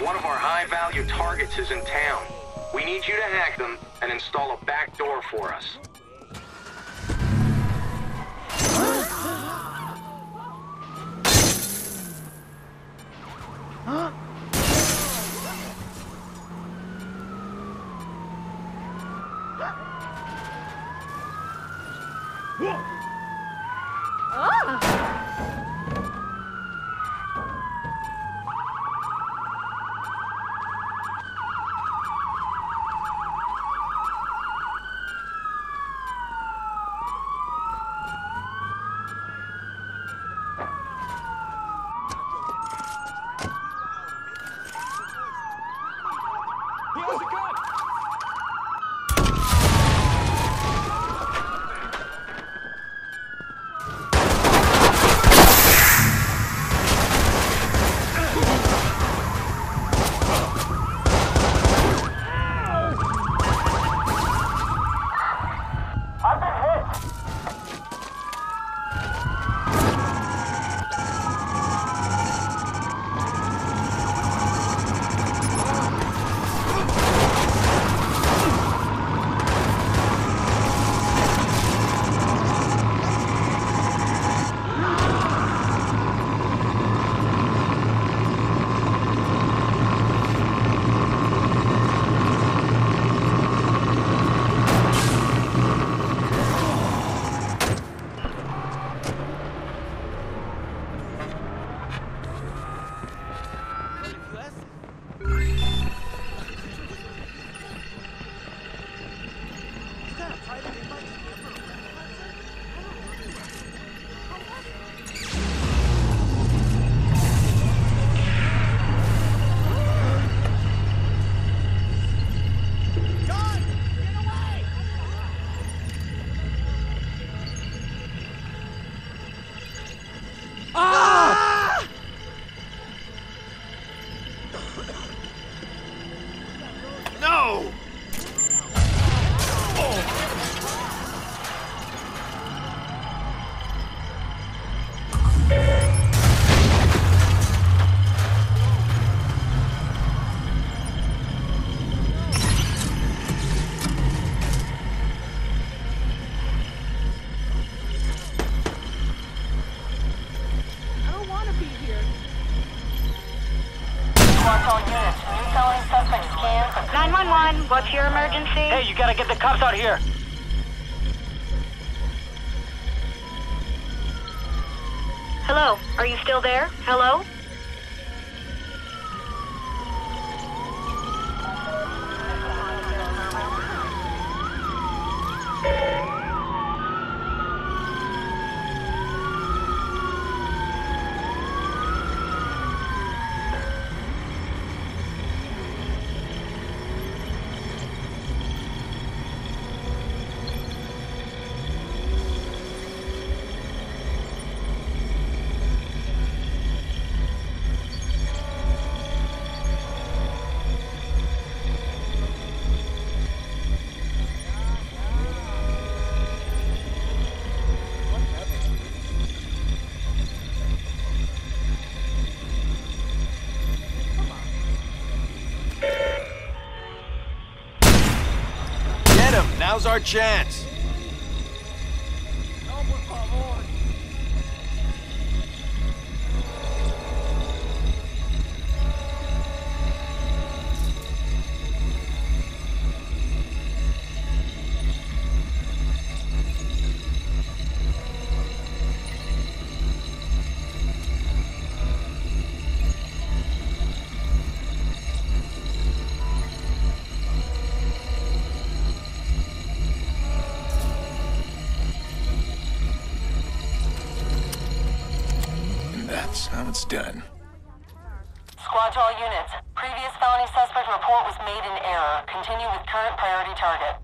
One of our high-value targets is in town. We need you to hack them and install a back door for us. What's your emergency? Hey, you gotta get the cops out here. Hello, are you still there? Hello? Now's our chance. How it's done. Squad to all units. Previous felony suspect report was made in error. Continue with current priority target.